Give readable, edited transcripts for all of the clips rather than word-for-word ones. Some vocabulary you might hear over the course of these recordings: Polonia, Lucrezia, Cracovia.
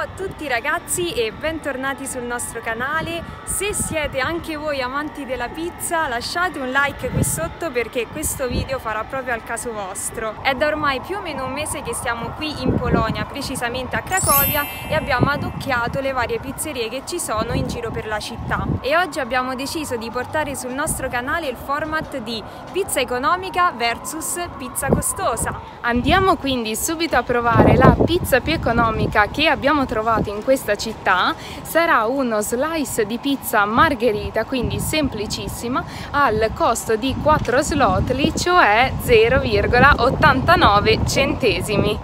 Ciao a tutti ragazzi e bentornati sul nostro canale. Se siete anche voi amanti della pizza, lasciate un like qui sotto perché questo video farà proprio al caso vostro. È da ormai più o meno un mese che siamo qui in Polonia, precisamente a Cracovia, e abbiamo adocchiato le varie pizzerie che ci sono in giro per la città. E oggi abbiamo deciso di portare sul nostro canale il format di pizza economica versus pizza costosa. Andiamo quindi subito a provare la pizza più economica che abbiamo trovato in questa città. Sarà uno slice di pizza margherita, quindi semplicissima, al costo di 4 zlotli, cioè 0,89 centesimi.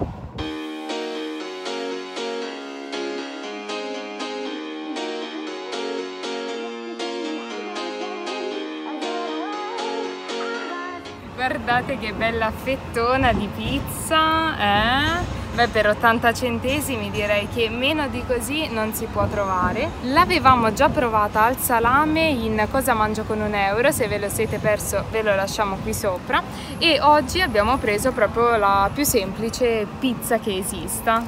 Guardate che bella fettona di pizza, eh? Beh, per 80 centesimi direi che meno di così non si può trovare. L'avevamo già provata al salame in Cosa mangio con un euro, se ve lo siete perso ve lo lasciamo qui sopra, e oggi abbiamo preso proprio la più semplice pizza che esista.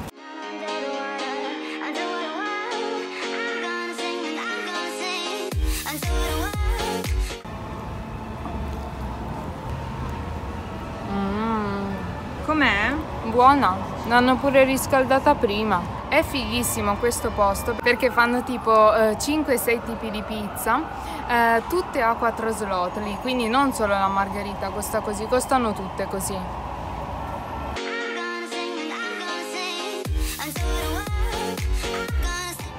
Com'è? Buona! L'hanno pure riscaldata prima. È fighissimo questo posto perché fanno tipo 5-6 tipi di pizza, tutte a 4 zlotli, quindi non solo la margherita costa così, costano tutte così.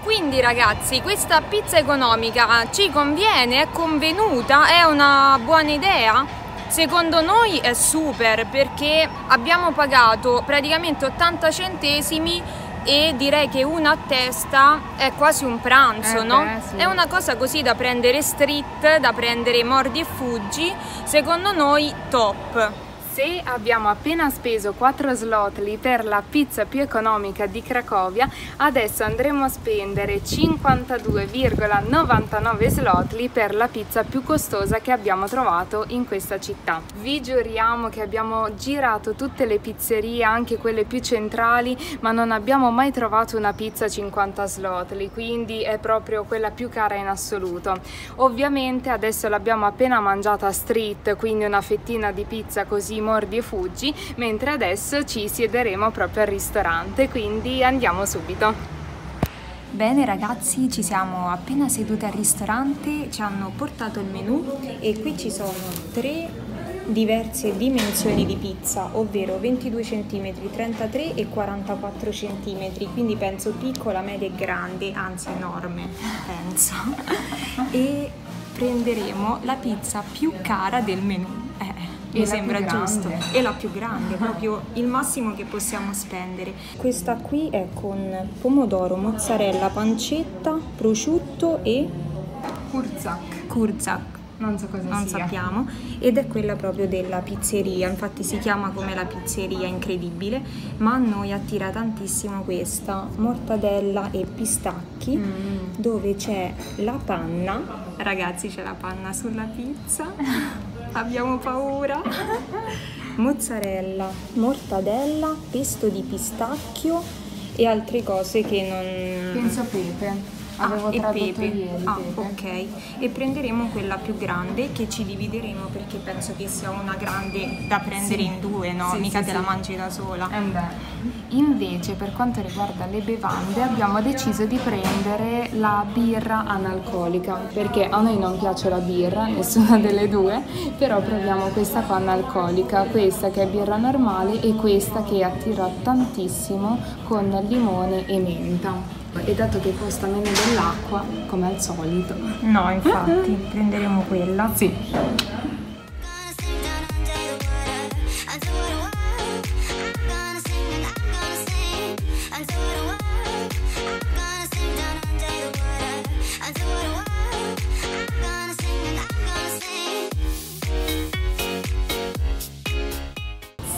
Quindi ragazzi, questa pizza economica ci conviene? È convenuta? È una buona idea? Secondo noi è super, perché abbiamo pagato praticamente 80 centesimi e direi che una a testa è quasi un pranzo, no? Beh, sì. È una cosa così da prendere street, da prendere mordi e fuggi, secondo noi top. Se abbiamo appena speso 4 zlotli per la pizza più economica di Cracovia, adesso andremo a spendere 52,99 zlotli per la pizza più costosa che abbiamo trovato in questa città. Vi giuriamo che abbiamo girato tutte le pizzerie, anche quelle più centrali, ma non abbiamo mai trovato una pizza a 50 zlotli, quindi è proprio quella più cara in assoluto. Ovviamente adesso l'abbiamo appena mangiata street, quindi una fettina di pizza così mordi e fuggi, mentre adesso ci siederemo proprio al ristorante, quindi andiamo subito. Bene ragazzi, ci siamo appena sedute al ristorante, ci hanno portato il menù e qui ci sono tre diverse dimensioni di pizza, ovvero 22 cm, 33 e 44 cm, quindi penso piccola, media e grande, anzi enorme, penso. E prenderemo la pizza più cara del menù. Mi sembra giusto, è la più grande, proprio il massimo che possiamo spendere. Questa qui è con pomodoro, mozzarella, pancetta, prosciutto e kurzak. Non so cosa sia. Non sappiamo, ed è quella proprio della pizzeria, infatti si chiama come la pizzeria incredibile, ma a noi attira tantissimo questa, mortadella e pistacchi, dove c'è la panna. Ragazzi, c'è la panna sulla pizza. Abbiamo paura. Mozzarella, mortadella, pesto di pistacchio e altre cose che non... Penso pepe. Avevo tradotto ieri. Ah, ok. E prenderemo quella più grande, che ci divideremo perché penso che sia una grande da prendere, sì, in due, no? Sì, mica sì, te la mangi da sola. Invece per quanto riguarda le bevande abbiamo deciso di prendere la birra analcolica, perché a noi non piace la birra, nessuna delle due, però proviamo questa qua analcolica, questa che è birra normale e questa che attira tantissimo con limone e menta. E dato che costa meno dell'acqua, come al solito. No, infatti, prenderemo quella. Sì.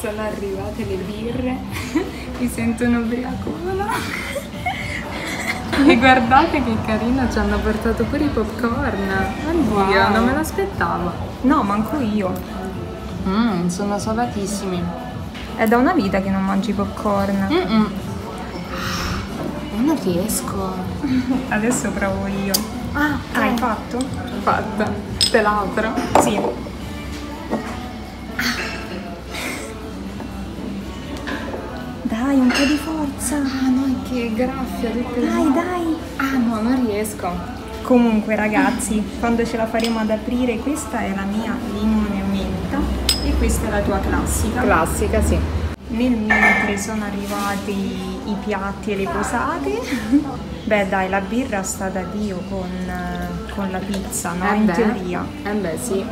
Sono arrivate le birre. Mi sento un ubriacona. E guardate che carino, ci hanno portato pure i popcorn. Oddio, non me l'aspettavo. No, manco io. Sono salatissimi. È da una vita che non mangi popcorn. Non riesco. Adesso provo io. Ah, okay. Hai fatto? Fatta. Te l'apro? Sì. Dai, un po' di forza. Ah no, che graffia. Dai, dai. Ah no, non riesco. Comunque ragazzi, quando ce la faremo ad aprire, questa è la mia limone menta e questa è la tua classica. Classica, sì. Nel mentre sono arrivati i piatti e le posate. Beh dai, la birra sta da Dio con la pizza, no? In teoria. Eh beh, sì.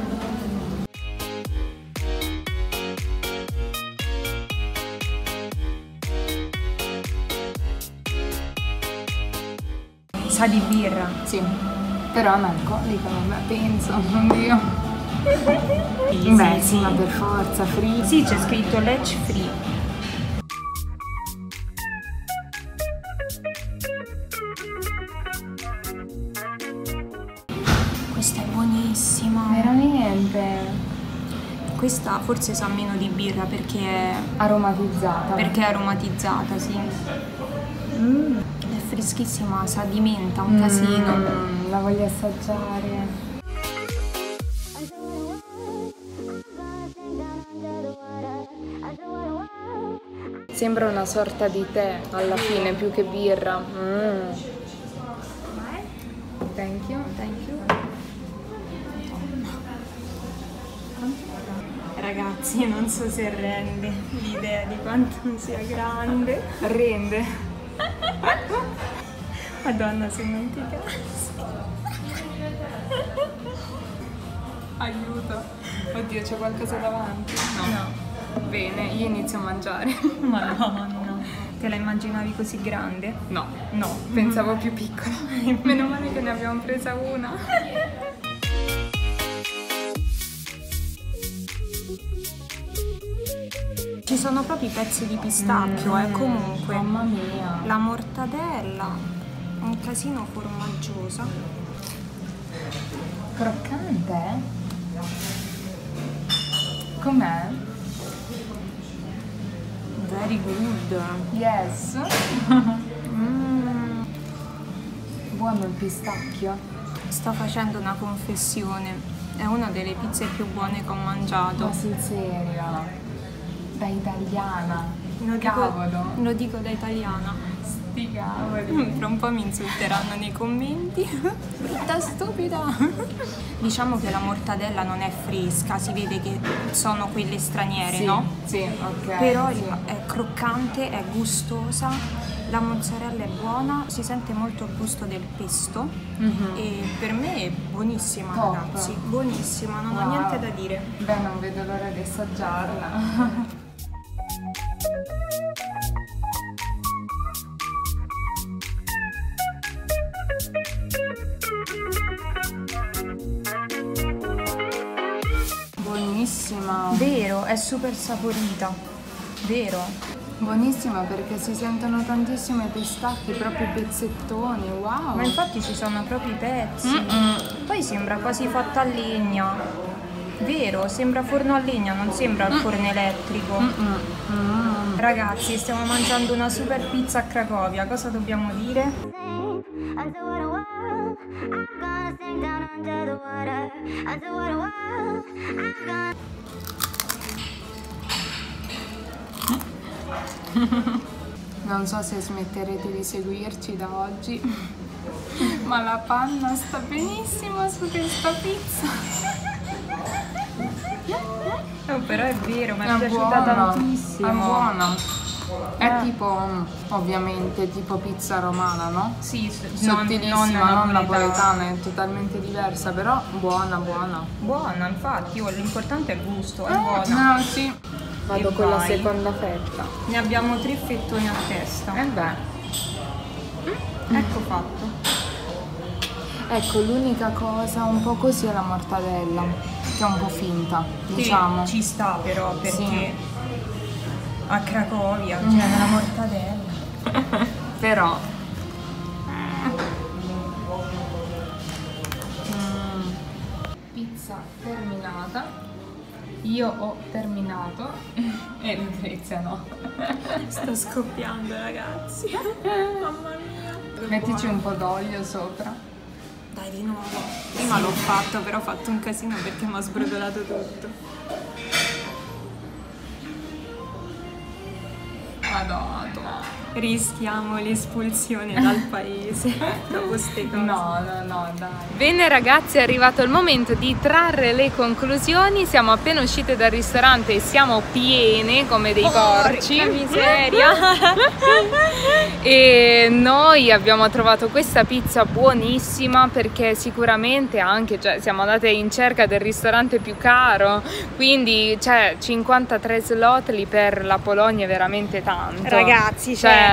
Sa di birra? Sì, però non alcolica, non la penso, oddio. Sì, beh, sì, ma per forza, free. Sì, c'è scritto Lecce Free. Questa è buonissima. Veramente? Questa forse sa meno di birra perché è aromatizzata. Perché è aromatizzata, sì. Mm. Freschissima, sa di menta, un casino. La voglio assaggiare. Sembra una sorta di tè alla fine, più che birra. Thank you, thank you. Ragazzi, non so se rende l'idea di quanto sia grande. Rende. Madonna, se non ti cassi. Aiuto. Oddio, c'è qualcosa davanti? No. Bene, io inizio a mangiare. Madonna. Te la immaginavi così grande? No. No, pensavo più piccola. Meno male che ne abbiamo presa una. Ci sono proprio i pezzi di pistacchio, comunque. Mamma mia. La mortadella, un casino formaggiosa. Croccante? Com'è? Very good. Yes. Buono il pistacchio. Sto facendo una confessione. È una delle pizze più buone che ho mangiato. Ma sul serio? Da italiana, lo dico da italiana. Sti cavoli. Tra un po' mi insulteranno nei commenti. Brutta stupida. Diciamo che la mortadella non è fresca, si vede che sono quelle straniere, sì, no? Sì, ok. Però sì, è croccante, è gustosa, la mozzarella è buona, si sente molto il gusto del pesto. E per me è buonissima. Top. Ragazzi, buonissima, non ho niente da dire. Beh, non vedo l'ora di assaggiarla. Buonissima. Vero, è super saporita. Vero. Buonissima perché si sentono tantissimi pistacchi, proprio i pezzettoni, wow. Ma infatti ci sono proprio i pezzi. Poi sembra quasi fatta a legna. Vero, sembra forno a legna, non sembra il forno elettrico. Ragazzi, stiamo mangiando una super pizza a Cracovia, cosa dobbiamo dire? Non so se smetterete di seguirci da oggi, ma la panna sta benissimo su questa pizza. No, però è vero, mi è piaciuta tantissimo. È buona. È tipo, ovviamente, tipo pizza romana, no? Sì, sottilissima, non napoletana, è totalmente diversa, però buona, buona. Buona, infatti, l'importante è il gusto, è buona. No, sì. Vado con la seconda fetta. Ne abbiamo 3 fettoni a testa. E beh. Ecco fatto. Ecco, l'unica cosa un po' così è la mortadella, che è un po' finta, diciamo. Ci sta però, perché... Sì. A Cracovia, cioè la mortadella. Però pizza terminata. Io ho terminato e Lucrezia no. Sto scoppiando, ragazzi. Mamma mia. Mettici un po' d'olio sopra. Dai, di nuovo. Prima sì, l'ho fatto, però ho fatto un casino perché mi ha sbrodolato tutto. Madonna. Rischiamo l'espulsione dal paese dopo ste cose. No, no, no, dai. Bene ragazzi, è arrivato il momento di trarre le conclusioni. Siamo appena uscite dal ristorante e siamo piene come dei porci. Che miseria. E noi abbiamo trovato questa pizza buonissima perché sicuramente anche, cioè, siamo andate in cerca del ristorante più caro, quindi cioè, 53 slot lì per la Polonia è veramente tanto. Ragazzi, cioè,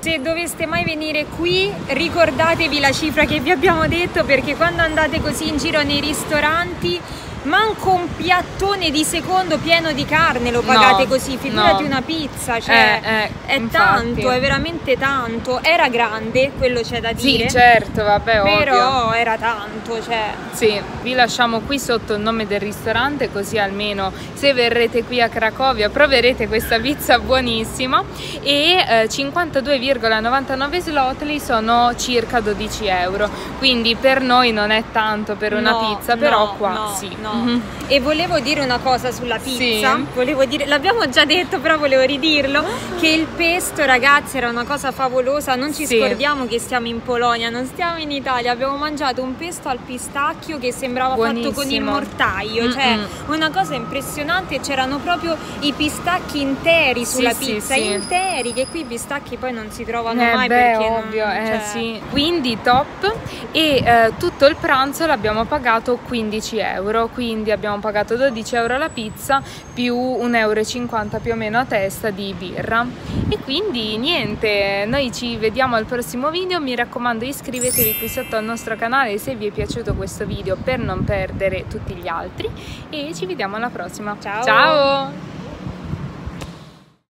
se doveste mai venire qui ricordatevi la cifra che vi abbiamo detto, perché quando andate così in giro nei ristoranti manco un piattone di secondo pieno di carne lo pagate, no, così, figurati, no, una pizza, cioè, è infatti tanto, è veramente tanto. Era grande, quello c'è da dire. Sì, certo, vabbè, però ovvio, era tanto, cioè. Sì, vi lasciamo qui sotto il nome del ristorante, così almeno se verrete qui a Cracovia proverete questa pizza buonissima. E 52,99 zlotli sono circa 12 euro, quindi per noi non è tanto per una pizza, però no, qua no, sì, no. Mm-hmm. E volevo dire una cosa sulla pizza, sì, volevo dire, l'abbiamo già detto però volevo ridirlo, che il pesto ragazzi era una cosa favolosa, non ci scordiamo che stiamo in Polonia, non stiamo in Italia. Abbiamo mangiato un pesto al pistacchio che sembrava buonissimo, fatto con il mortaio, cioè una cosa impressionante, c'erano proprio i pistacchi interi sulla pizza, interi, che qui i pistacchi poi non si trovano mai, beh, perché ovvio, non, cioè... Quindi top. E tutto il pranzo l'abbiamo pagato 15 euro, quindi abbiamo pagato 12 euro la pizza più 1,50 euro più o meno a testa di birra. E quindi niente, noi ci vediamo al prossimo video, mi raccomando iscrivetevi qui sotto al nostro canale se vi è piaciuto questo video per non perdere tutti gli altri, e ci vediamo alla prossima. Ciao! Ciao.